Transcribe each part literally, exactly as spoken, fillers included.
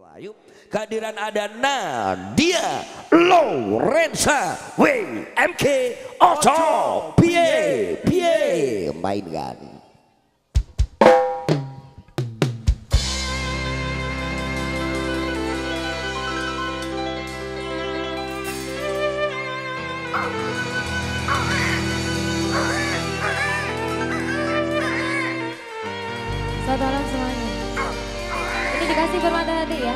Wahyu, kehadiran ada Nadia Lorenza W M K Oto Pie Pie mainkan. Saudara semuanya, ini dikasih permata hati ya.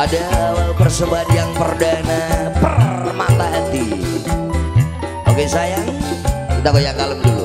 Ada awal persembahan yang perdana Permata Hati. Oke sayang, kita goyang kalem dulu.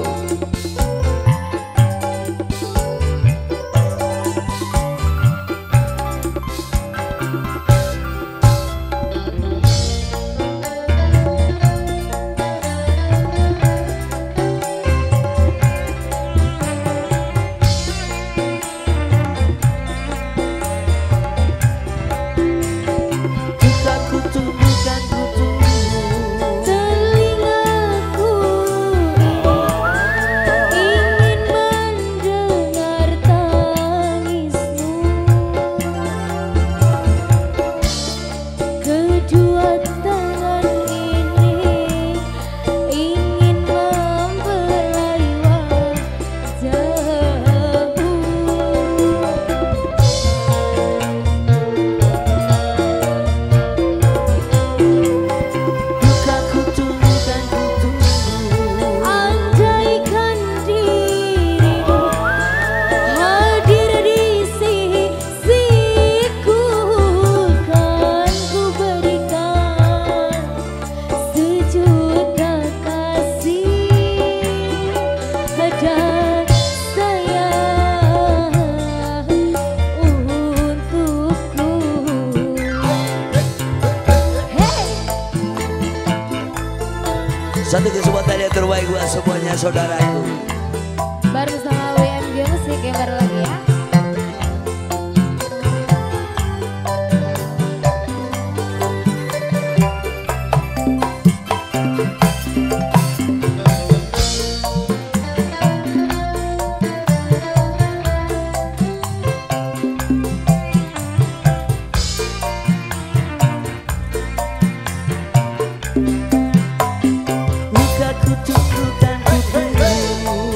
Satu kesempatan yang terbaik buat semuanya saudaraku. Baru sama W M G Musik yang baru lagi ya. Ku tunggu tanpa tunggu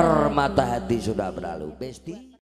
Permata hati sudah berlalu, besti.